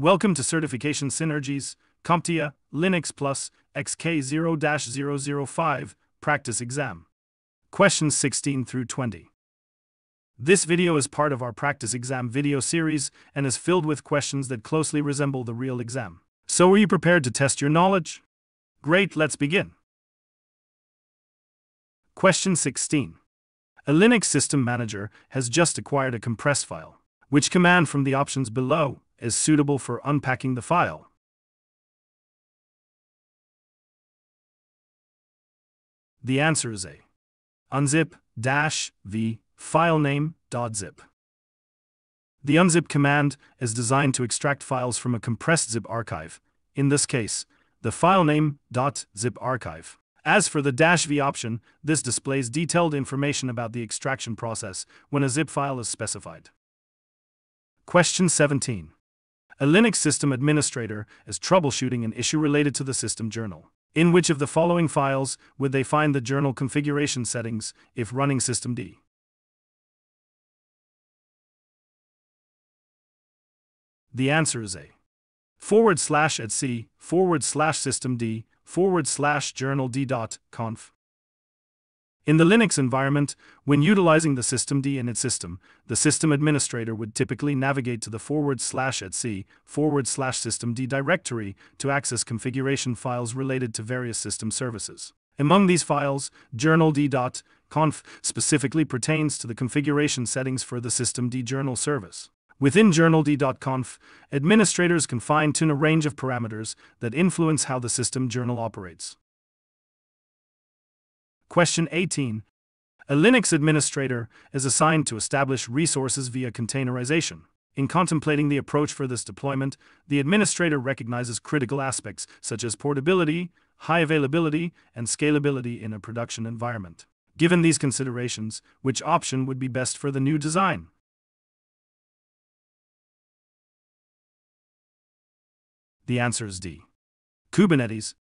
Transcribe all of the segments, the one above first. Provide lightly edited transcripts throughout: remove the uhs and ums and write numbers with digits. Welcome to Certification Synergies, CompTIA Linux Plus, XK0-005, Practice Exam. Questions 16 through 20. This video is part of our practice exam video series and is filled with questions that closely resemble the real exam. So are you prepared to test your knowledge? Great, let's begin. Question 16. A Linux system manager has just acquired a compressed file. Which command from the options below is suitable for unpacking the file? The answer is A. Unzip-v filename.zip. The unzip command is designed to extract files from a compressed zip archive, in this case, the filename.zip archive. As for the -v option, this displays detailed information about the extraction process when a zip file is specified. Question 17. A Linux system administrator is troubleshooting an issue related to the system journal. In which of the following files would they find the journal configuration settings if running systemd? The answer is A. /etc/systemd/journald.conf. In the Linux environment, when utilizing the systemd init system, the system administrator would typically navigate to the /etc/systemd directory to access configuration files related to various system services. Among these files, journald.conf specifically pertains to the configuration settings for the systemd journal service. Within journald.conf, administrators can fine-tune a range of parameters that influence how the system journal operates. Question 18. A Linux administrator is assigned to establish resources via containerization. In contemplating the approach for this deployment, the administrator recognizes critical aspects such as portability, high availability, and scalability in a production environment. Given these considerations, which option would be best for the new design? The answer is D. Kubernetes.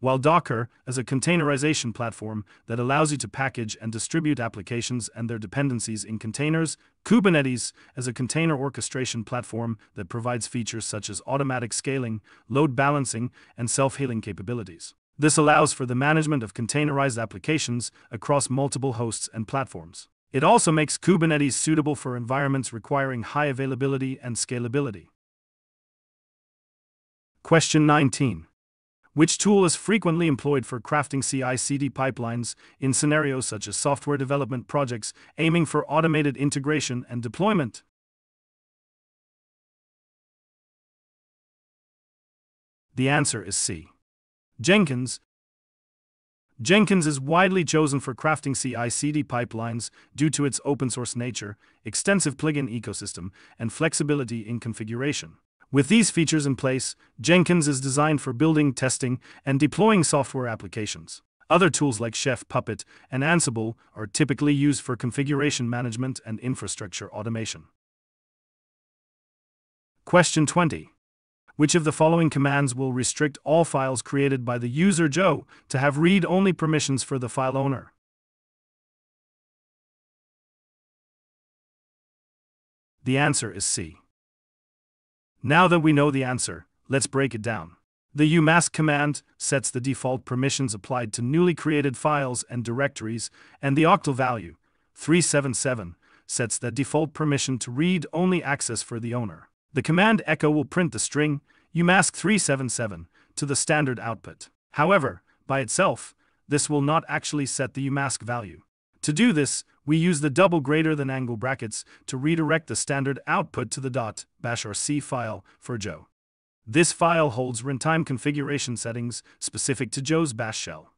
While Docker is a containerization platform that allows you to package and distribute applications and their dependencies in containers, Kubernetes is a container orchestration platform that provides features such as automatic scaling, load balancing, and self-healing capabilities. This allows for the management of containerized applications across multiple hosts and platforms. It also makes Kubernetes suitable for environments requiring high availability and scalability. Question 19. Which tool is frequently employed for crafting CI/CD pipelines in scenarios such as software development projects aiming for automated integration and deployment? The answer is C. Jenkins. Jenkins is widely chosen for crafting CI/CD pipelines due to its open-source nature, extensive plugin ecosystem, and flexibility in configuration. With these features in place, Jenkins is designed for building, testing, and deploying software applications. Other tools like Chef, Puppet, and Ansible are typically used for configuration management and infrastructure automation. Question 20. Which of the following commands will restrict all files created by the user Joe to have read-only permissions for the file owner? The answer is C. Now that we know the answer, let's break it down. The umask command sets the default permissions applied to newly created files and directories, and the octal value, 377, sets the default permission to read-only access for the owner. The command echo will print the string umask 377 to the standard output. However, by itself, this will not actually set the umask value. To do this, we use the >> brackets to redirect the standard output to the .bash or C file for Joe. This file holds runtime configuration settings specific to Joe's bash shell.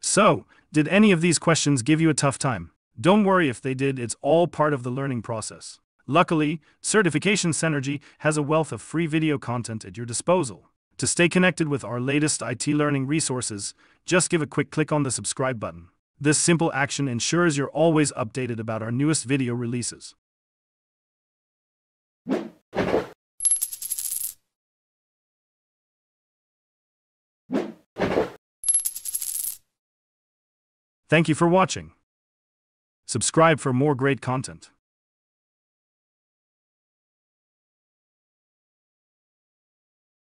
So, did any of these questions give you a tough time? Don't worry if they did, it's all part of the learning process. Luckily, Certification Synergy has a wealth of free video content at your disposal. To stay connected with our latest IT learning resources, just give a quick click on the subscribe button. This simple action ensures you're always updated about our newest video releases. Thank you for watching. Subscribe for more great content.